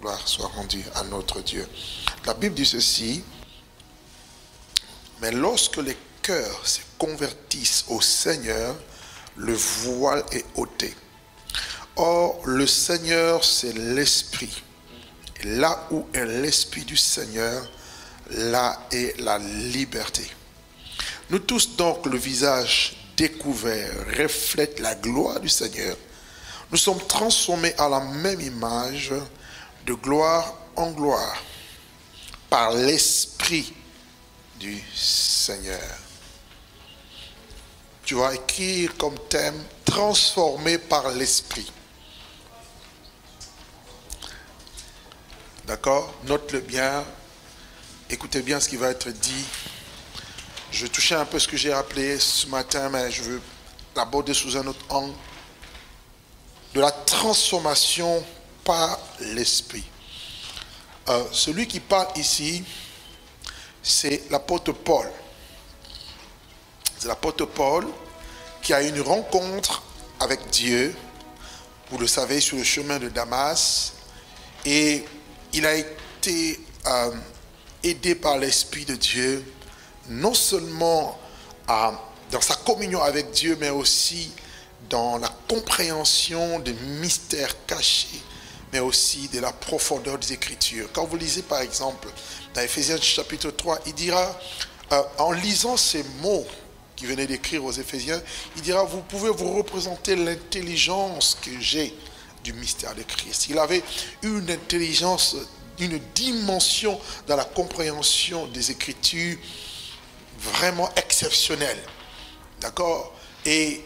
Gloire soit rendue à notre Dieu. La Bible dit ceci: mais lorsque les cœurs se convertissent au Seigneur, le voile est ôté. Or, le Seigneur, c'est l'Esprit. Et là où est l'Esprit du Seigneur, là est la liberté. Nous tous, donc, le visage découvert reflète la gloire du Seigneur. Nous sommes transformés à la même image, de gloire en gloire, par l'Esprit du Seigneur. Tu vas écrire comme thème: transformé par l'Esprit. D'accord? Note-le bien. Écoutez bien ce qui va être dit. Je vais toucher un peu ce que j'ai appelé ce matin, mais je veux l'aborder sous un autre angle. De la transformation par l'Esprit. Celui qui parle ici, c'est l'apôtre Paul. C'est l'apôtre Paul qui a une rencontre avec Dieu, vous le savez, sur le chemin de Damas, et il a été aidé par l'Esprit de Dieu, non seulement dans sa communion avec Dieu, mais aussi dans la compréhension des mystères cachés, mais aussi de la profondeur des Écritures. Quand vous lisez par exemple dans Éphésiens chapitre 3, il dira, en lisant ces mots qu'il venait d'écrire aux Éphésiens, il dira: vous pouvez vous représenter l'intelligence que j'ai du mystère de Christ. Il avait une intelligence, une dimension dans la compréhension des Écritures vraiment exceptionnelle. D'accord? Et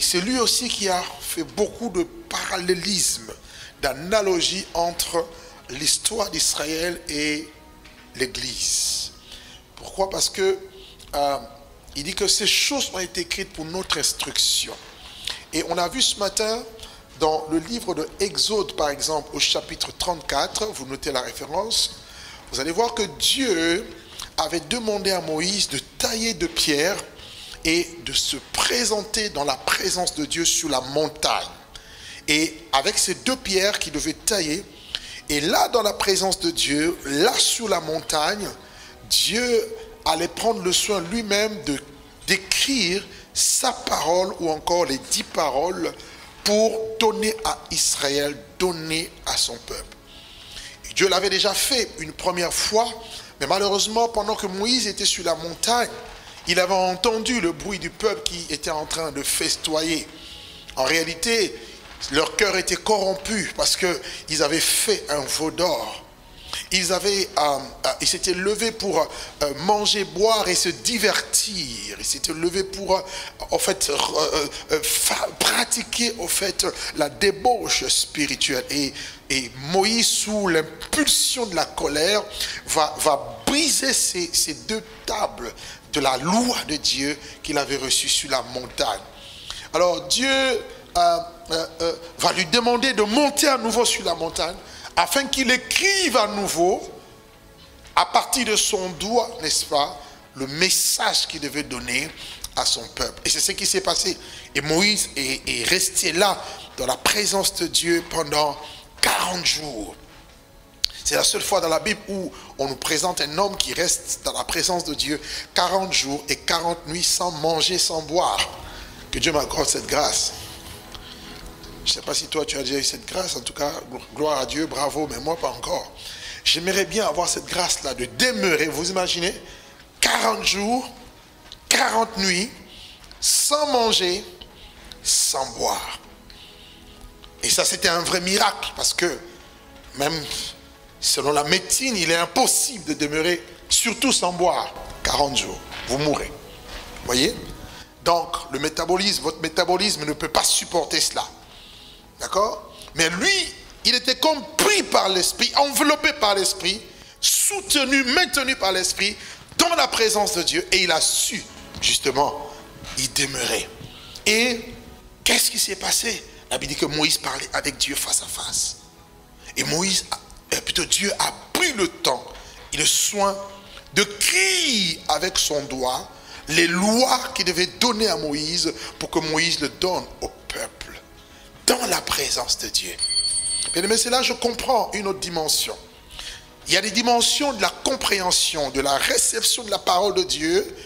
c'est lui aussi qui a fait beaucoup de parallélismes, d'analogies entre l'histoire d'Israël et l'Église. Pourquoi? Parce que il dit que ces choses ont été écrites pour notre instruction. Et on a vu ce matin dans le livre de Exode, par exemple, au chapitre 34, vous notez la référence, vous allez voir que Dieu avait demandé à Moïse de tailler de pierre et de se présenter dans la présence de Dieu sur la montagne. Et avec ces deux pierres qu'il devait tailler, et là dans la présence de Dieu, là sur la montagne, Dieu allait prendre le soin lui-même d'écrire sa parole, ou encore les 10 paroles, pour donner à Israël, donner à son peuple. Et Dieu l'avait déjà fait une première fois, mais malheureusement pendant que Moïse était sur la montagne, il avait entendu le bruit du peuple qui était en train de festoyer. En réalité, leur cœur était corrompu parce qu'ils avaient fait un veau d'or. Ils s'étaient levés pour manger, boire et se divertir. Ils s'étaient levés pour pratiquer la débauche spirituelle. Et Moïse, sous l'impulsion de la colère, va briser ces 2 tables de la loi de Dieu qu'il avait reçue sur la montagne. Alors Dieu va lui demander de monter à nouveau sur la montagne afin qu'il écrive à nouveau, à partir de son doigt, n'est-ce pas, le message qu'il devait donner à son peuple. Et c'est ce qui s'est passé. Et Moïse est resté là, dans la présence de Dieu, pendant 40 jours. C'est la seule fois dans la Bible où on nous présente un homme qui reste dans la présence de Dieu 40 jours et 40 nuits sans manger, sans boire. Que Dieu m'accorde cette grâce. Je ne sais pas si toi tu as déjà eu cette grâce, en tout cas, gloire à Dieu, bravo, mais moi pas encore. J'aimerais bien avoir cette grâce-là de demeurer, vous imaginez, 40 jours, 40 nuits, sans manger, sans boire. Et ça, c'était un vrai miracle, parce que même selon la médecine, il est impossible de demeurer, surtout sans boire, 40 jours. Vous mourrez. Vous voyez? Donc, le métabolisme, votre métabolisme ne peut pas supporter cela. D'accord? Mais lui, il était compris par l'Esprit, enveloppé par l'Esprit, soutenu, maintenu par l'Esprit, dans la présence de Dieu. Et il a su, justement, y demeurer. Et qu'est-ce qui s'est passé? La Bible dit que Moïse parlait avec Dieu face à face. Et Moïse a... plutôt Dieu a pris le temps et le soin de crier avec son doigt les lois qu'il devait donner à Moïse pour que Moïse le donne au peuple dans la présence de Dieu. Mais c'est là je comprends une autre dimension. Il y a des dimensions de la compréhension, de la réception de la parole de Dieu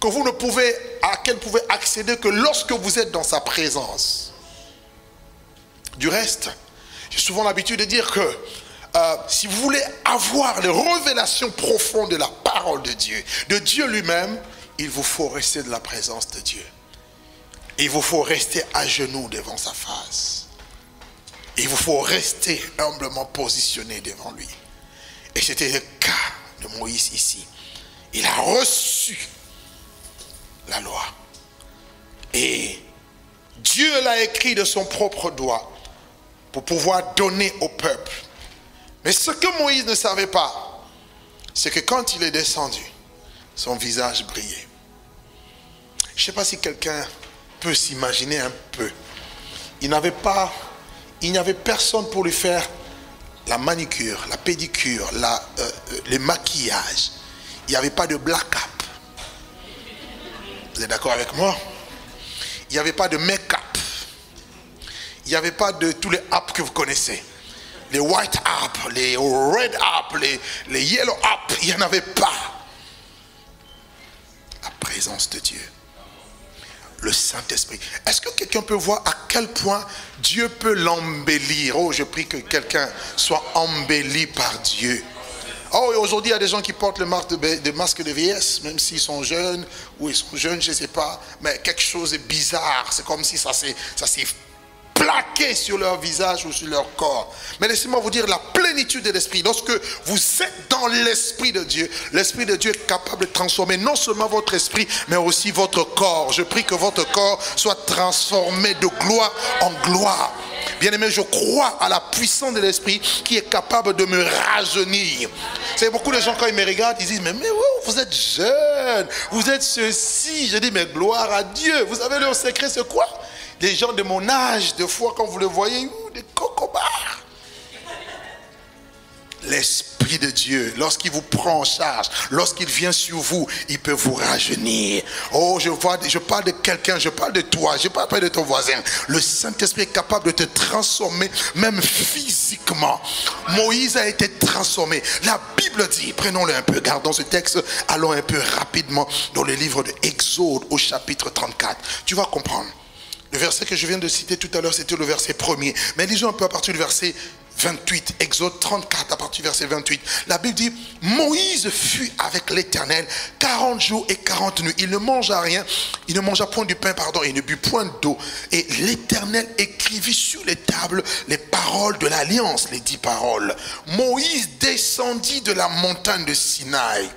que vous ne pouvez, à laquelle vous pouvez accéder que lorsque vous êtes dans sa présence. Du reste, j'ai souvent l'habitude de dire que si vous voulez avoir les révélations profondes de la parole de Dieu lui-même, il vous faut rester de la présence de Dieu. Il vous faut rester à genoux devant sa face. Il vous faut rester humblement positionné devant lui. Et c'était le cas de Moïse ici. Il a reçu la loi. Et Dieu l'a écrit de son propre doigt pour pouvoir donner au peuple. Mais ce que Moïse ne savait pas, c'est que quand il est descendu, son visage brillait. Je ne sais pas si quelqu'un peut s'imaginer un peu. Il n'y avait personne pour lui faire la manicure, la pédicure, le maquillage. Il n'y avait pas de black cap. Vous êtes d'accord avec moi? Il n'y avait pas de make-up. Il n'y avait pas de tous les apps que vous connaissez. Les white apps, les red apps, les yellow apps. Il n'y en avait pas. La présence de Dieu. Le Saint-Esprit. Est-ce que quelqu'un peut voir à quel point Dieu peut l'embellir? Oh, je prie que quelqu'un soit embelli par Dieu. Oh, et aujourd'hui, il y a des gens qui portent le masque de vieillesse, même s'ils sont jeunes, ou ils sont jeunes, je ne sais pas, mais quelque chose est bizarre. C'est comme si ça s'est plaqué sur leur visage ou sur leur corps. Mais laissez-moi vous dire la plénitude de l'esprit. Lorsque vous êtes dans l'esprit de Dieu, est capable de transformer non seulement votre esprit, mais aussi votre corps. Je prie que votre corps soit transformé de gloire en gloire. Bien-aimé, je crois à la puissance de l'esprit qui est capable de me rajeunir. C'est beaucoup de gens quand ils me regardent, ils disent mais vous êtes jeune, vous êtes ceci. Je dis mais gloire à Dieu. Vous savez leur secret c'est quoi? Des gens de mon âge, des fois quand vous le voyez, des cocobards. L'Esprit de Dieu, lorsqu'il vous prend en charge, lorsqu'il vient sur vous, il peut vous rajeunir. Oh, je parle de quelqu'un, je parle de toi, je parle pas de ton voisin. Le Saint-Esprit est capable de te transformer, même physiquement. Moïse a été transformé. La Bible dit, prenons-le un peu, gardons ce texte, allons un peu rapidement dans le livre de Exode au chapitre 34. Tu vas comprendre. Le verset que je viens de citer tout à l'heure, c'était le verset 1er. Mais lisons un peu à partir du verset 28, Exode 34, à partir du verset 28. La Bible dit, Moïse fut avec l'Éternel 40 jours et 40 nuits. Il ne mangea rien, il ne mangea point du pain, pardon, il ne but point d'eau. Et l'Éternel écrivit sur les tables les paroles de l'Alliance, les 10 paroles. Moïse descendit de la montagne de Sinaï,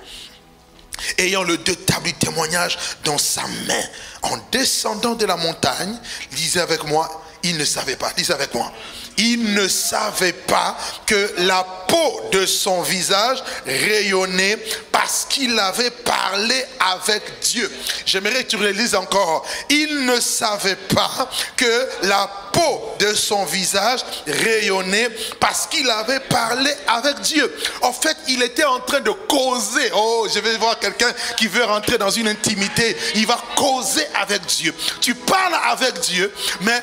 ayant les 2 tables du témoignage dans sa main. En descendant de la montagne, lisez avec moi, il ne savait pas. Lisez avec moi. Il ne savait pas que la peau de son visage rayonnait parce qu'il avait parlé avec Dieu. J'aimerais que tu le lises encore. Il ne savait pas que la peau de son visage rayonnait parce qu'il avait parlé avec Dieu. En fait, il était en train de causer. Oh, je vais voir quelqu'un qui veut rentrer dans une intimité. Il va causer avec Dieu. Tu parles avec Dieu, mais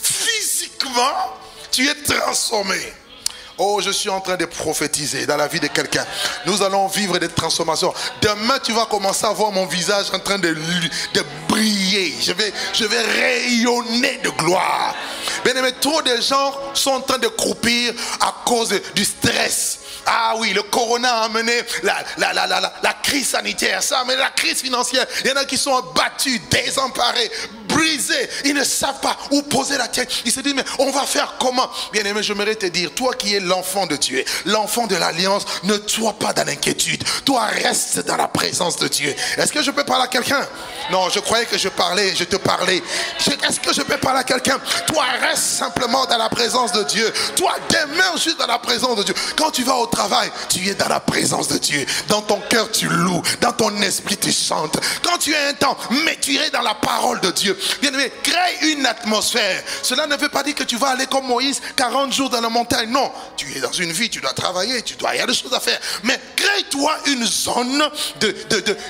physiquement, tu es transformé. Oh, je suis en train de prophétiser dans la vie de quelqu'un. Nous allons vivre des transformations. Demain, tu vas commencer à voir mon visage en train de briller. Je vais rayonner de gloire. Bien-aimé, trop de gens sont en train de croupir à cause du stress. Ah oui, le corona a amené la crise sanitaire, ça a amené la crise financière. Il y en a qui sont abattus, désemparés, brisés. Ils ne savent pas où poser la tête. Ils se disent, mais on va faire comment? Bien-aimé, j'aimerais te dire, toi qui es l'enfant de Dieu, l'enfant de l'Alliance, ne sois pas dans l'inquiétude. Toi, reste dans la présence de Dieu. Est-ce que je peux parler à quelqu'un? Non, je croyais que je parlais, je te parlais. Est-ce que je peux parler à quelqu'un? Toi, reste simplement dans la présence de Dieu. Toi, demeure juste dans la présence de Dieu. Quand tu vas au travail, tu es dans la présence de Dieu. Dans ton cœur, tu loues. Dans ton esprit, tu chantes. Quand tu as un temps, mais tu es dans la parole de Dieu. Bien-aimé, crée une atmosphère. Cela ne veut pas dire que tu vas aller comme Moïse 40 jours dans la montagne. Non, tu es dans une vie, tu dois travailler, il y a des choses à faire. Mais crée-toi une zone,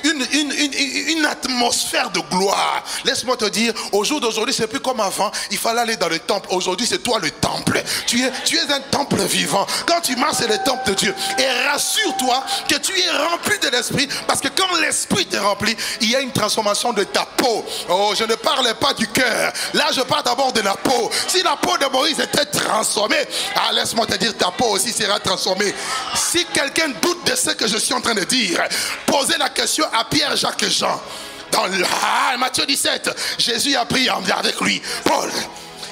une atmosphère de gloire. Laisse-moi te dire, au jour d'aujourd'hui, c'est plus comme avant. Il fallait aller dans le temple. Aujourd'hui, c'est toi le temple. Tu es un temple vivant. Quand tu marches, c'est le temple de Dieu. Et rassure-toi que tu es rempli de l'Esprit, parce que quand l'Esprit te remplit, il y a une transformation de ta peau. Oh, je ne parle pas du cœur. Là, je parle d'abord de la peau. Si la peau de Moïse était transformée, ah, laisse-moi te dire, ta peau aussi sera transformée. Si quelqu'un doute de ce que je suis en train de dire, posez la question à Pierre, Jacques et Jean. Dans Matthieu 17, Jésus a pris avec lui Paul,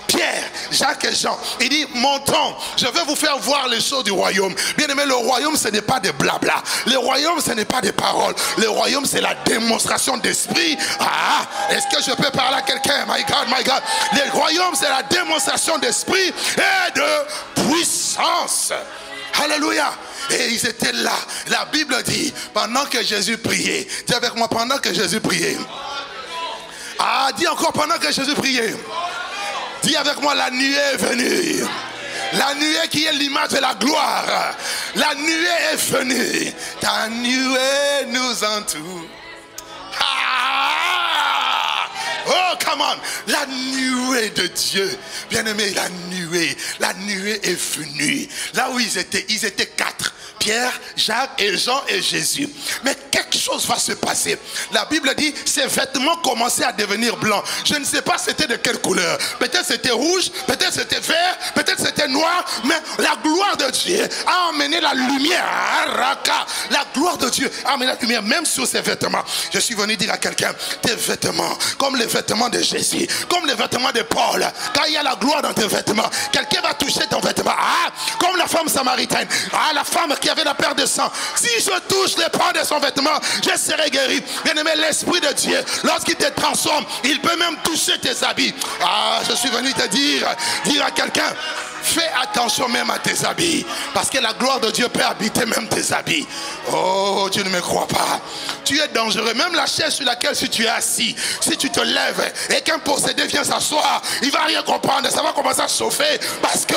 Pierre, Jacques et Jean. Il dit, montons, je vais vous faire voir les choses du royaume. Bien aimé, le royaume, ce n'est pas des blabla. Le royaume, ce n'est pas des paroles. Le royaume, c'est la démonstration d'esprit. Ah, est-ce que je peux parler à quelqu'un? My God, my God. Le royaume, c'est la démonstration d'esprit et de puissance. Alléluia. Et ils étaient là. La Bible dit, pendant que Jésus priait. Dis avec moi, pendant que Jésus priait. Ah, dis encore, pendant que Jésus priait. Dis avec moi, la nuée est venue. La nuée qui est l'image de la gloire. La nuée est venue. Ta nuée nous entoure. Ah! Oh, come on! La nuée de Dieu. Bien-aimé, la nuée est venue. Là où ils étaient quatre. Pierre, Jacques et Jean et Jésus. Mais quelque chose va se passer. La Bible dit, ses vêtements commençaient à devenir blancs. Je ne sais pas c'était de quelle couleur. Peut-être c'était rouge, peut-être c'était vert, peut-être c'était noir. Mais la gloire de Dieu a emmené la lumière. La gloire de Dieu a emmené la lumière même sur ses vêtements. Je suis venu dire à quelqu'un, tes vêtements, comme les vêtements de Jésus, comme les vêtements de Paul. Quand il y a la gloire dans tes vêtements, quelqu'un va toucher ton vêtement. Ah, comme la femme samaritaine. Ah, la femme qui avait la perte de sang. Si je touche les pans de son vêtement, je serai guéri. Bien-aimé, l'Esprit de Dieu, lorsqu'il te transforme, il peut même toucher tes habits. Ah, je suis venu te dire à quelqu'un, fais attention même à tes habits, parce que la gloire de Dieu peut habiter même tes habits. Oh, tu ne me crois pas. Tu es dangereux. Même la chaise sur laquelle si tu es assis, si tu te lèves et qu'un possédé vient s'asseoir, il ne va rien comprendre. Ça va commencer à chauffer parce que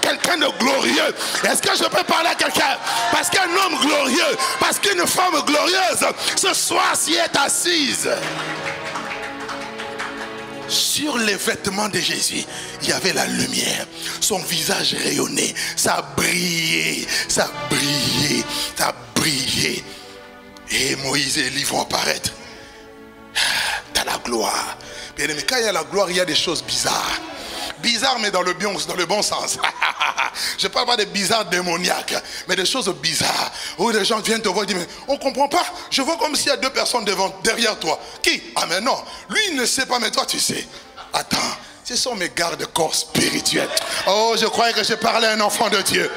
quelqu'un de glorieux. Est-ce que je peux parler à quelqu'un? Parce qu'un homme glorieux, parce qu'une femme glorieuse, ce soir s'y est assise. Sur les vêtements de Jésus, il y avait la lumière. Son visage rayonnait. Ça brillait, ça brillait, ça brillait. Et Moïse et Élie vont apparaître. T'as la gloire. Bien aimé, quand il y a la gloire, il y a des choses bizarres. Bizarre, mais dans le bon sens. Je ne parle pas de bizarre démoniaque, mais des choses bizarres. Où les gens viennent te voir et disent, mais on ne comprend pas. Je vois comme s'il y a deux personnes derrière toi. Qui? Ah mais non, lui il ne sait pas, mais toi tu sais. Attends, ce sont mes gardes-corps spirituels. Oh, je croyais que je parlais à un enfant de Dieu.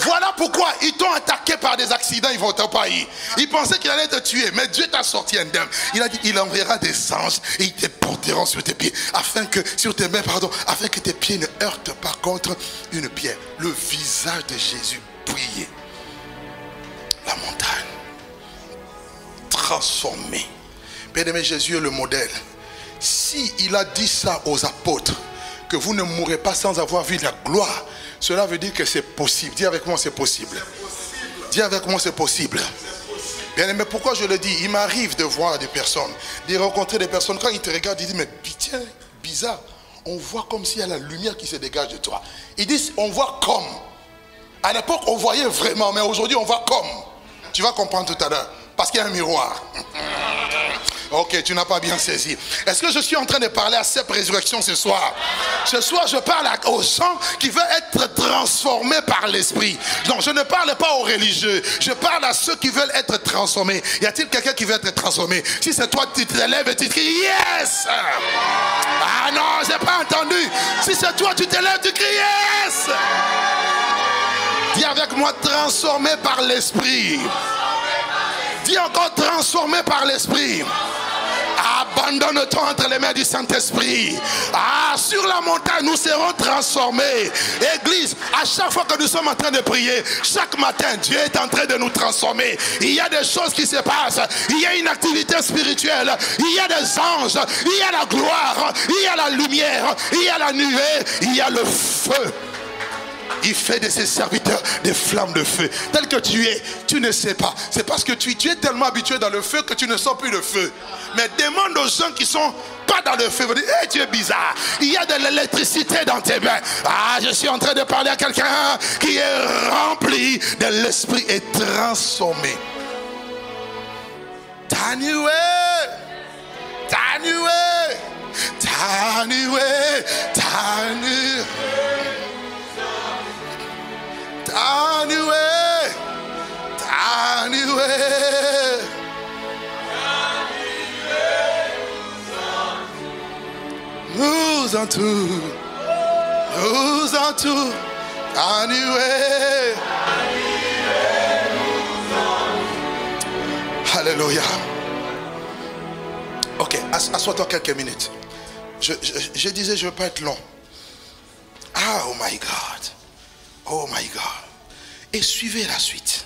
Voilà pourquoi ils t'ont attaqué par des accidents, ils vont t'empailler. Ils pensaient qu'il allait te tuer, mais Dieu t'a sorti indemne. Il a dit, il enverra des anges et ils te porteront sur tes pieds, sur tes mains, pardon, afin que tes pieds ne heurtent pas contre une pierre. Le visage de Jésus brillait. La montagne transformée. Bien-aimé, Jésus est le modèle. Si il a dit ça aux apôtres, que vous ne mourrez pas sans avoir vu la gloire, cela veut dire que c'est possible. Dis avec moi, c'est possible. Dis avec moi, c'est possible. Bien aimé, pourquoi je le dis? Il m'arrive de voir des personnes, de rencontrer des personnes. Quand ils te regardent, ils disent, mais tiens, bizarre, on voit comme s'il y a la lumière qui se dégage de toi. Ils disent, on voit comme. À l'époque, on voyait vraiment, mais aujourd'hui, on voit comme. Tu vas comprendre tout à l'heure, parce qu'il y a un miroir. Ok, tu n'as pas bien saisi. Est-ce que je suis en train de parler à cette résurrection ce soir? Ce soir, je parle aux gens qui veulent être transformés par l'Esprit. Non, je ne parle pas aux religieux. Je parle à ceux qui veulent être transformés. Y a-t-il quelqu'un qui veut être transformé? Si c'est toi, tu te lèves et tu cries « Yes !» Ah non, je n'ai pas entendu. Si c'est toi, tu te lèves et tu cries « Yes !» Dis avec moi « Transformé par l'Esprit ». Dis encore transformé par l'Esprit. Ah, Abandonne-toi entre les mains du Saint-Esprit. Ah, sur la montagne, nous serons transformés. Église, à chaque fois que nous sommes en train de prier, chaque matin, Dieu est en train de nous transformer. Il y a des choses qui se passent. Il y a une activité spirituelle. Il y a des anges. Il y a la gloire. Il y a la lumière. Il y a la nuée. Il y a le feu. Il fait de ses serviteurs des flammes de feu. Tel que tu es, tu ne sais pas. C'est parce que tu es tellement habitué dans le feu que tu ne sens plus le feu. Mais demande aux gens qui ne sont pas dans le feu. Vous dites, hey, tu es bizarre. Il y a de l'électricité dans tes mains. Ah, je suis en train de parler à quelqu'un qui est rempli de l'esprit et transformé. Nous entoure, Alléluia. Ok, assois-toi quelques minutes. Je disais, je ne veux pas être long. Oh my God. Et suivez la suite.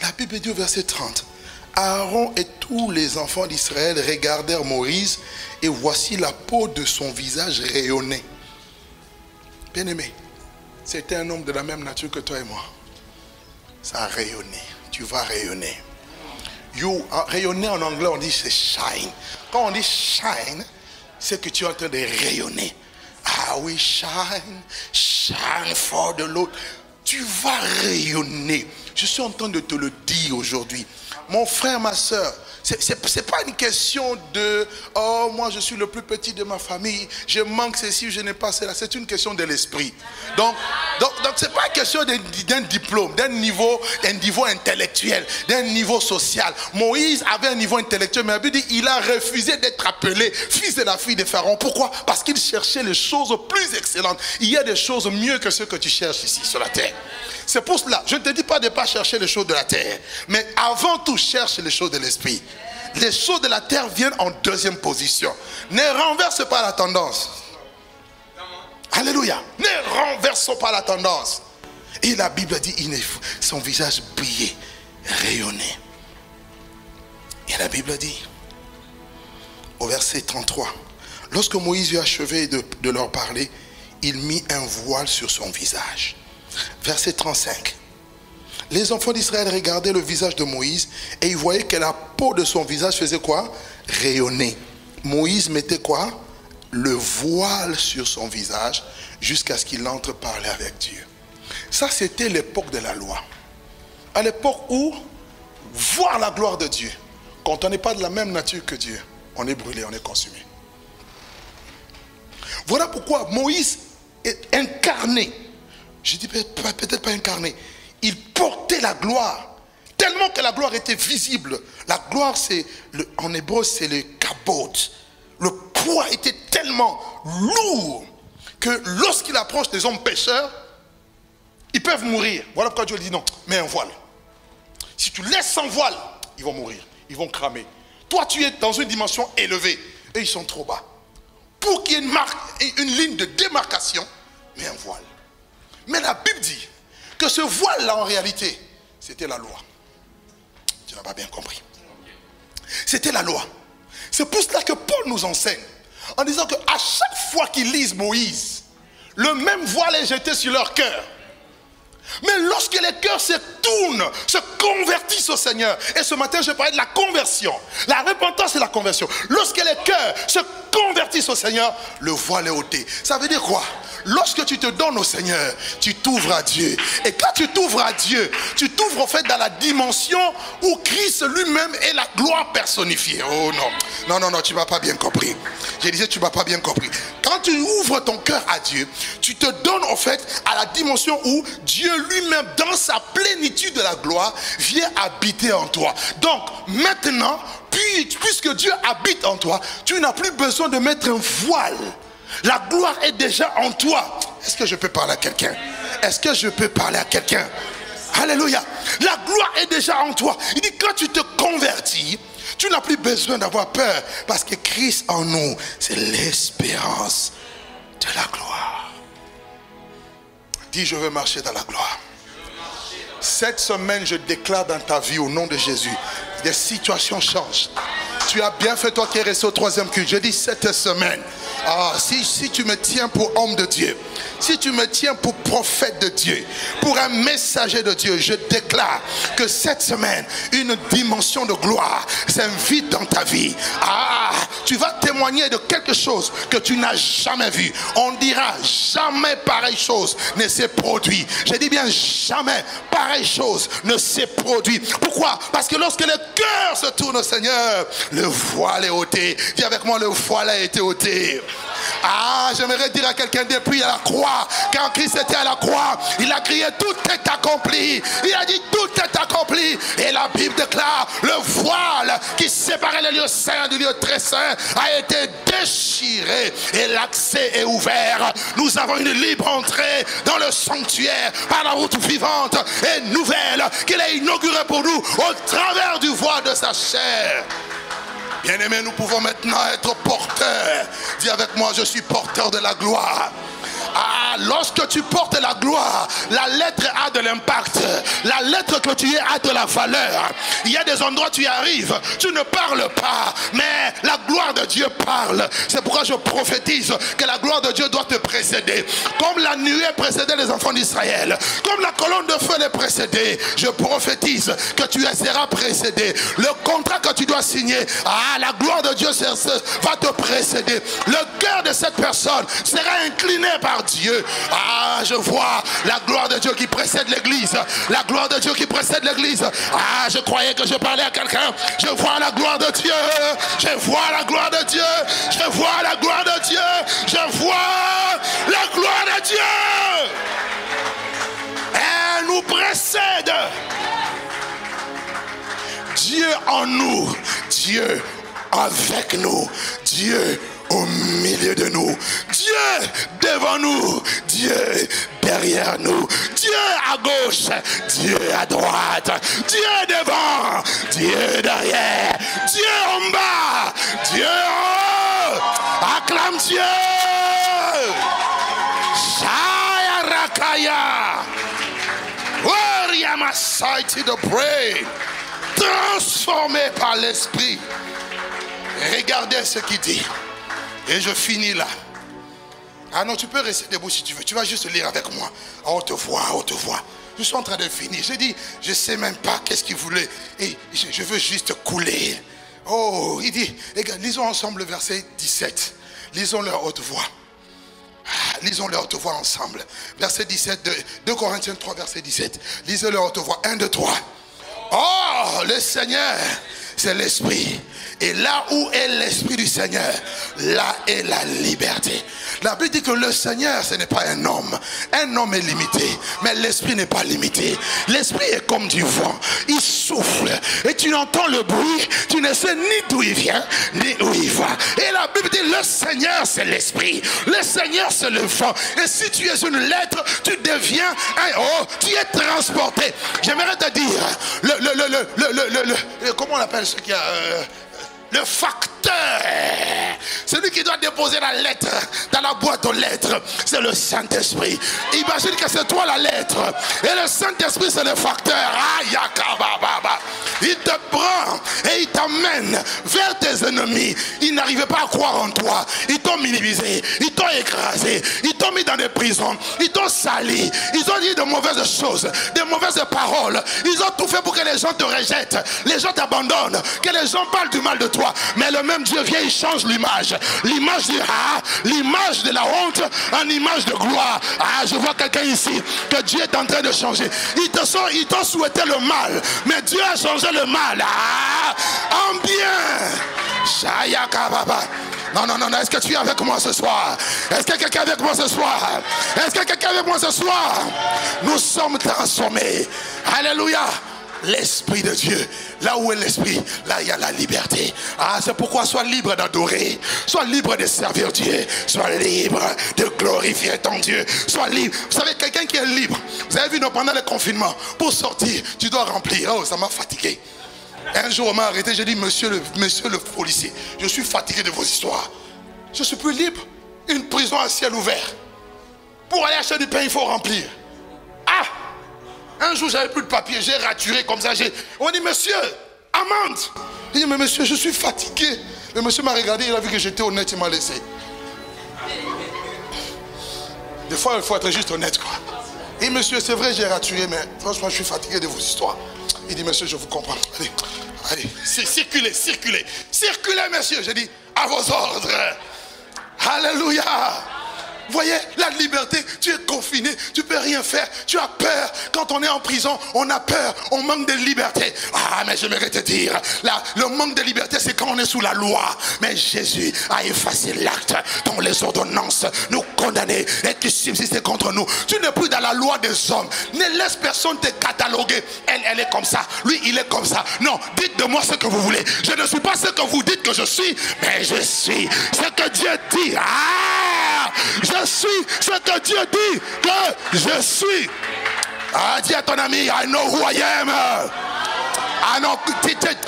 La Bible dit au verset 30. Aaron et tous les enfants d'Israël regardèrent Moïse et voici la peau de son visage rayonnait. Bien-aimé, c'était un homme de la même nature que toi et moi. Ça a rayonné. Tu vas rayonner. Rayonner en anglais, on dit c'est shine. Quand on dit shine, c'est que tu es en train de rayonner. Ah oui, shine for the Lord. Tu vas rayonner. Je suis en train de te le dire aujourd'hui. Mon frère, ma soeur, ce n'est pas une question de « Oh, moi je suis le plus petit de ma famille, je manque ceci, je n'ai pas cela. » C'est une question de l'esprit. Donc ce n'est pas une question d'un diplôme, d'un niveau intellectuel, d'un niveau social. Moïse avait un niveau intellectuel, mais il a refusé d'être appelé fils de la fille de Pharaon. Pourquoi? Parce qu'il cherchait les choses plus excellentes. Il y a des choses mieux que ce que tu cherches ici sur la terre. C'est pour cela, je ne te dis pas de ne pas chercher les choses de la terre, mais avant tout cherche les choses de l'esprit. Les choses de la terre viennent en deuxième position. Ne renverse pas la tendance. Alléluia. Ne renverse pas la tendance. Et la Bible dit, son visage brillait, rayonnait. Et la Bible dit, au verset 33, lorsque Moïse eut achevé de leur parler, il mit un voile sur son visage. Verset 35. Les enfants d'Israël regardaient le visage de Moïse et ils voyaient que la peau de son visage faisait quoi? Rayonner. Moïse mettait quoi? Le voile sur son visage jusqu'à ce qu'il entre parler avec Dieu. Ça, c'était l'époque de la loi. À l'époque où voir la gloire de Dieu, quand on n'est pas de la même nature que Dieu, on est brûlé, on est consumé. Voilà pourquoi Moïse est incarné. Je dis peut-être pas incarné. Il portait la gloire, tellement que la gloire était visible. La gloire, en hébreu, c'est le kabod. Le poids était tellement lourd que lorsqu'il approche des hommes pécheurs, ils peuvent mourir. Voilà pourquoi Dieu dit non, mets un voile. Si tu laisses sans voile, ils vont mourir, ils vont cramer. Toi, tu es dans une dimension élevée et ils sont trop bas. Pour qu'il y ait une ligne de démarcation, mets un voile. Mais la Bible dit que ce voile-là, en réalité, c'était la loi. Tu n'as pas bien compris. C'était la loi. C'est pour cela que Paul nous enseigne, en disant qu'à chaque fois qu'ils lisent Moïse, le même voile est jeté sur leur cœur. Mais lorsque les cœurs se tournent, se convertissent au Seigneur, et ce matin je parlais de la conversion, la repentance et la conversion. Lorsque les cœurs se convertissent au Seigneur, le voile est ôté. Ça veut dire quoi? Lorsque tu te donnes au Seigneur, tu t'ouvres à Dieu. Et quand tu t'ouvres à Dieu, tu t'ouvres en fait dans la dimension où Christ lui-même est la gloire personnifiée. Oh non, non, tu ne m'as pas bien compris. Je disais, tu ne m'as pas bien compris. Quand tu ouvres ton cœur à Dieu, tu te donnes en fait à la dimension où Dieu lui-même, dans sa plénitude de la gloire, vient habiter en toi. Donc maintenant, puisque Dieu habite en toi, tu n'as plus besoin de mettre un voile. La gloire est déjà en toi. Est-ce que je peux parler à quelqu'un? Est-ce que je peux parler à quelqu'un? Alléluia. La gloire est déjà en toi. Il dit, quand tu te convertis, Tu n'as plus besoin d'avoir peur parce que Christ en nous, c'est l'espérance de la gloire. Dis, je veux marcher dans la gloire. Cette semaine, je déclare dans ta vie au nom de Jésus, des situations changent. Tu as bien fait toi qui es resté au troisième culte. Je dis cette semaine, si tu me tiens pour homme de Dieu, si tu me tiens pour prophète de Dieu, pour un messager de Dieu, je déclare que cette semaine, une dimension de gloire s'invite dans ta vie. Tu vas témoigner de quelque chose que tu n'as jamais vu. On dira jamais pareille chose ne s'est produit. Je dis bien jamais pareille chose ne s'est produit. Pourquoi? Parce que lorsque le cœur se tourne au Seigneur, le voile est ôté. Dis avec moi, le voile a été ôté. J'aimerais dire à quelqu'un, depuis à la croix, quand Christ était à la croix, il a crié, tout est accompli. Il a dit, tout est accompli. Et la Bible déclare, le voile qui séparait le lieu saint du lieu très saint a été déchiré et l'accès est ouvert. Nous avons une libre entrée dans le sanctuaire par la route vivante et nouvelle qu'il a inaugurée pour nous au travers du voile de sa chair. Bien-aimés, nous pouvons maintenant être porteurs. Dis avec moi, je suis porteur de la gloire. Lorsque tu portes la gloire, la lettre a de l'impact. La lettre que tu es a de la valeur. Il y a des endroits où tu arrives, tu ne parles pas, mais la gloire de Dieu parle. C'est pourquoi je prophétise que la gloire de Dieu doit te précéder. Comme la nuée précédait les enfants d'Israël, comme la colonne de feu les précédait, je prophétise que tu seras précédé. Le contrat que tu dois signer, la gloire de Dieu va te précéder. Le cœur de cette personne sera incliné par Dieu. Je vois la gloire de Dieu qui précède l'église. La gloire de Dieu qui précède l'église. Je croyais que je parlais à quelqu'un. Je vois la gloire de Dieu. Je vois la gloire de Dieu. Je vois la gloire de Dieu. Je vois la gloire de Dieu. Elle nous précède. Dieu en nous. Dieu avec nous. Dieu au milieu de nous, Dieu devant nous, Dieu derrière nous, Dieu à gauche, Dieu à droite, Dieu devant, Dieu derrière, Dieu en bas, Dieu en haut. Acclame Dieu. Shaya Rakaya. Glory am I sighted to pray. Transformé par l'esprit. Regardez ce qu'il dit. Et je finis là. Non, tu peux rester debout si tu veux. Tu vas juste lire avec moi. On te voit, on te voit. Je suis en train de finir. J'ai dit, je ne sais même pas qu'est-ce qu'il voulait. Et je veux juste couler. Oh, il dit, regarde, lisons ensemble le verset 17. Lisons leur haute voix. Lisons leur haute voix ensemble. Verset 17 de 2 Corinthiens 3, verset 17. Lisons leur haute voix. 1, 2, 3. Oh, le Seigneur, c'est l'Esprit. Et là où est l'Esprit du Seigneur, là est la liberté. La Bible dit que le Seigneur, ce n'est pas un homme. Un homme est limité, mais l'Esprit n'est pas limité. L'Esprit est comme du vent. Il souffle. Et tu n'entends le bruit, tu ne sais ni d'où il vient, ni où il va. Et la Bible dit, le Seigneur, c'est l'Esprit. Le Seigneur, c'est le vent. Et si tu es une lettre, tu deviens un... Oh, tu es transporté. J'aimerais te dire, comment on appelle ce qu'il y a... le facteur, celui qui doit déposer la lettre dans la boîte aux lettres, c'est le Saint-Esprit. Imagine que c'est toi la lettre et le Saint-Esprit c'est le facteur. Il te prend et il t'emmène vers tes ennemis. Ils n'arrivaient pas à croire en toi. Ils t'ont minimisé, ils t'ont écrasé, ils t'ont mis dans des prisons, ils t'ont sali, ils ont dit de mauvaises choses, des mauvaises paroles. Ils ont tout fait pour que les gens te rejettent, les gens t'abandonnent, que les gens parlent du mal de toi. Mais le même Dieu vient, il change l'image. L'image du l'image de la honte en image de gloire. Je vois quelqu'un ici que Dieu est en train de changer. Ils t'ont souhaité le mal, mais Dieu a changé le mal en bien. Non, non, non, non. Est-ce que tu es avec moi ce soir? Est-ce que quelqu'un est avec moi ce soir? Est-ce que quelqu'un est avec moi ce soir? Nous sommes transformés. Alléluia. L'Esprit de Dieu, là où est l'Esprit, là il y a la liberté. C'est pourquoi sois libre d'adorer, sois libre de servir Dieu, sois libre de glorifier ton Dieu, sois libre. Vous savez, quelqu'un qui est libre, vous avez vu, pendant le confinement, pour sortir, tu dois remplir. Oh, ça m'a fatigué. Un jour, on m'a arrêté, j'ai dit, monsieur le policier, je suis fatigué de vos histoires. Je ne suis plus libre. Une prison à ciel ouvert. Pour aller acheter du pain, il faut remplir. Ah! Un jour, j'avais plus de papier, j'ai raturé comme ça. On dit, monsieur, amende. Il dit, mais monsieur, je suis fatigué. Le monsieur m'a regardé, il a vu que j'étais honnête, il m'a laissé. Des fois, il faut être juste honnête, quoi. Il dit, monsieur, c'est vrai, j'ai raturé, mais franchement, je suis fatigué de vos histoires. Il dit, monsieur, je vous comprends. Allez, allez, circulez, circulez. Circulez, monsieur. J'ai dit, à vos ordres. Alléluia. Vous voyez, la liberté, tu es confiné, tu ne peux rien faire, tu as peur. Quand on est en prison, on a peur, on manque de liberté. Ah, mais j'aimerais te dire, le manque de liberté, c'est quand on est sous la loi. Mais Jésus a effacé l'acte dont les ordonnances nous condamnaient et qui subsistaient contre nous. Tu n'es plus dans la loi des hommes. Ne laisse personne te cataloguer. Elle est comme ça, lui, il est comme ça. Non, dites de moi ce que vous voulez. Je ne suis pas ce que vous dites que je suis, mais je suis ce que Dieu dit. Ah, je suis ce que Dieu dit que je suis. Ah, dis à ton ami, I know who I am. I know,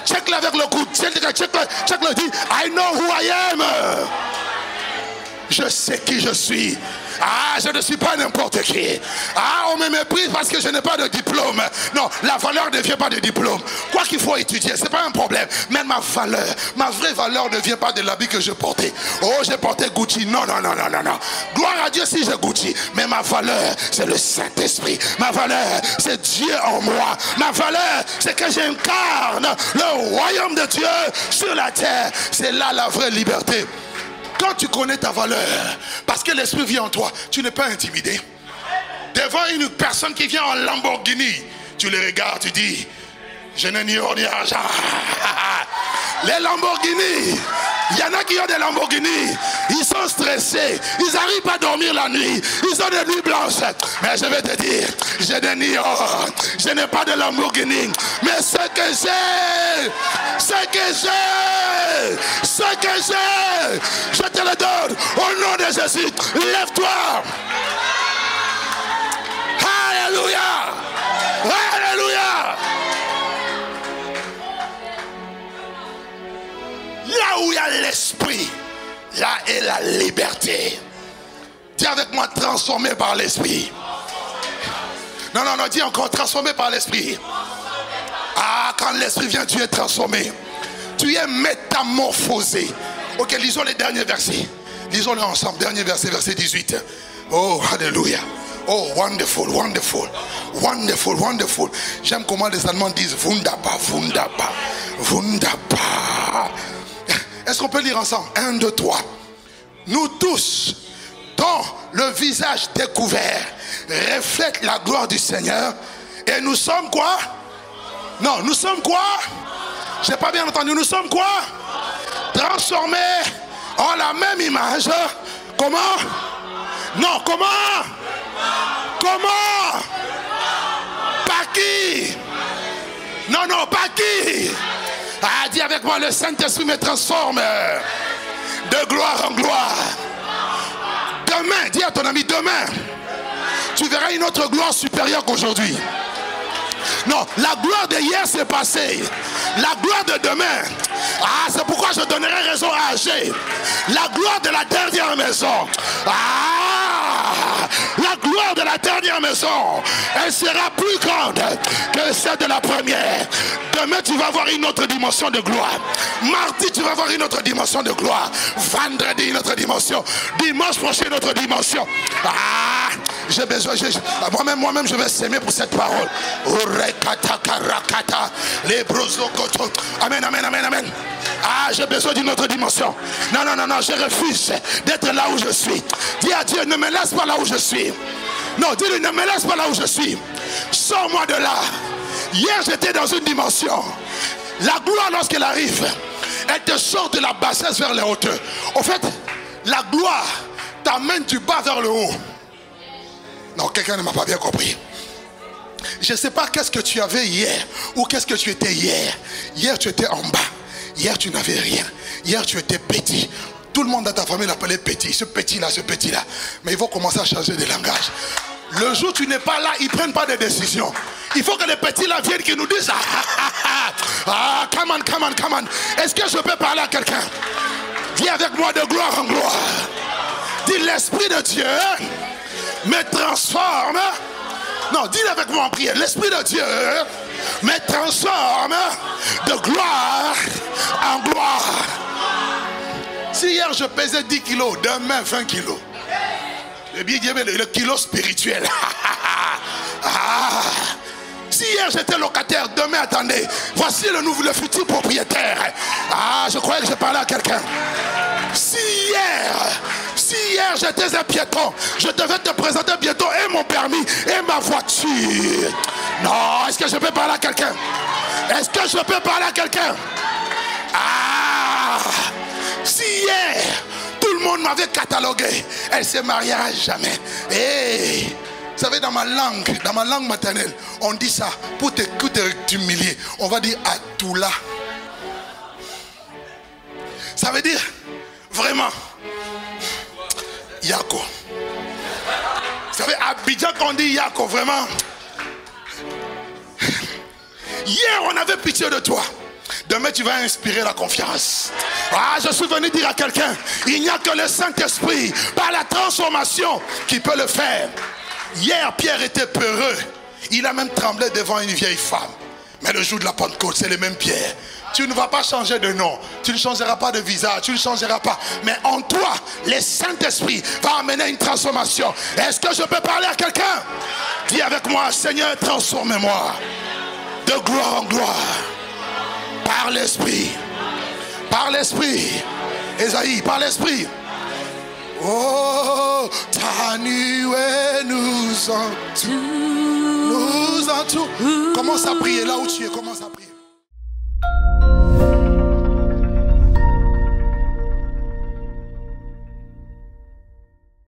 check-le avec le coup. Check-le, dis, I know who I am. Je sais qui je suis. Ah, je ne suis pas n'importe qui. Ah, on me méprise parce que je n'ai pas de diplôme. Non, la valeur ne vient pas de diplôme. Quoi qu'il faut étudier, ce n'est pas un problème. Mais ma valeur, ma vraie valeur ne vient pas de l'habit que je portais. Oh, j'ai porté Gucci. Non, non, non, non, non, non. Gloire à Dieu si j'ai Gucci. Mais ma valeur, c'est le Saint-Esprit. Ma valeur, c'est Dieu en moi. Ma valeur, c'est que j'incarne le royaume de Dieu sur la terre. C'est là la vraie liberté. Quand tu connais ta valeur, parce que l'esprit vient en toi, tu n'es pas intimidé. Devant une personne qui vient en Lamborghini, tu le regardes, tu dis, je n'ai ni or ni argent. Les Lamborghini, il y en a qui ont des Lamborghini, ils sont stressés, ils n'arrivent pas à dormir la nuit, ils ont des nuits blanches. Mais je vais te dire, je n'ai ni or, je n'ai pas de Lamborghini, mais ce que j'ai, je te le donne au nom de Jésus. Lève-toi. Alléluia. Alléluia. Là où il y a l'esprit, là est la liberté. Dis avec moi, transformé par l'esprit. Non, non, non, dis encore, transformé par l'esprit. Ah, quand l'esprit vient, tu es transformé. Tu es métamorphosé. Ok, lisons les derniers versets. Lisons-les ensemble. Dernier verset, verset 18. Oh, alléluia. Oh, wonderful, wonderful, wonderful, wonderful. J'aime comment les Allemands disent Wunderbar, Wunderbar, Wunderbar. Est-ce qu'on peut lire ensemble? 1, 2, 3. Nous tous, dont le visage découvert reflète la gloire du Seigneur. Et nous sommes quoi? Non, nous sommes quoi? J'ai pas bien entendu. Nous sommes quoi? Transformés en la même image. Comment? Non, comment? Comment? Par qui? Non, non, par qui? Ah, dis avec moi, le Saint-Esprit me transforme de gloire en gloire. Demain, dis à ton ami, demain, tu verras une autre gloire supérieure qu'aujourd'hui. Non, la gloire de hier s'est passée. La gloire de demain. Ah, c'est pourquoi je donnerai raison à Haggaï. La gloire de la dernière maison. Ah, la gloire de la dernière maison. Elle sera plus grande que celle de la première. Demain, tu vas avoir une autre dimension de gloire. Mardi, tu vas avoir une autre dimension de gloire. Vendredi, une autre dimension. Dimanche prochain, une autre dimension. Ah, j'ai besoin. Moi-même, je vais s'aimer pour cette parole. Amen, amen, amen, amen. Ah, j'ai besoin d'une autre dimension. Non, non, non, non, je refuse d'être là où je suis. Dis à Dieu, ne me laisse pas là où je suis. Non, dis-lui, ne me laisse pas là où je suis. Sors-moi de là. Hier, j'étais dans une dimension. La gloire, lorsqu'elle arrive, elle te sort de la bassesse vers les hauteurs. En fait, la gloire t'amène du bas vers le haut. Non, quelqu'un ne m'a pas bien compris. Je ne sais pas qu'est-ce que tu avais hier ou qu'est-ce que tu étais hier. Hier, tu étais en bas. Hier, tu n'avais rien. Hier, tu étais petit. Tout le monde dans ta famille l'appelait petit. Ce petit-là, ce petit-là. Mais ils vont commencer à changer de langage. Le jour où tu n'es pas là, ils ne prennent pas de décision. Il faut que les petits là viennent qui nous disent ah, come on, come on, come on. Est-ce que je peux parler à quelqu'un? Viens avec moi de gloire en gloire. Dis l'Esprit de Dieu me transforme. Non, dis-le avec moi en prière. L'Esprit de Dieu me transforme de gloire en gloire. Si hier je pesais 10 kilos, demain 20 kilos. Le kilo spirituel. Ah. Si hier j'étais locataire, demain attendez. Voici le futur propriétaire. Ah, je croyais que je parlais à quelqu'un. Si hier j'étais un piéton, je devais te présenter bientôt et mon permis et ma voiture. Non, est-ce que je peux parler à quelqu'un? Est-ce que je peux parler à quelqu'un? Ah, si hier tout le monde m'avait catalogué, elle se mariera jamais. Hey. Vous savez, dans ma langue maternelle, on dit ça pour t'humilier. On va dire Atoula. Ça veut dire vraiment Yako. Vous savez, à Abidjan, on dit Yako, vraiment. Hier, on avait pitié de toi. Demain, tu vas inspirer la confiance. Ah, je suis venu dire à quelqu'un, il n'y a que le Saint-Esprit, par la transformation, qui peut le faire. Hier, Pierre était peureux. Il a même tremblé devant une vieille femme. Mais le jour de la Pentecôte, c'est le même Pierre. Tu ne vas pas changer de nom. Tu ne changeras pas de visage. Tu ne changeras pas. Mais en toi, le Saint-Esprit va amener une transformation. Est-ce que je peux parler à quelqu'un? Dis avec moi, Seigneur, transforme-moi de gloire en gloire. Par l'Esprit. Par l'Esprit. Esaïe, par l'Esprit. Oh, ta nuée nous entoure. Commence à prier là où tu es, commence à prier.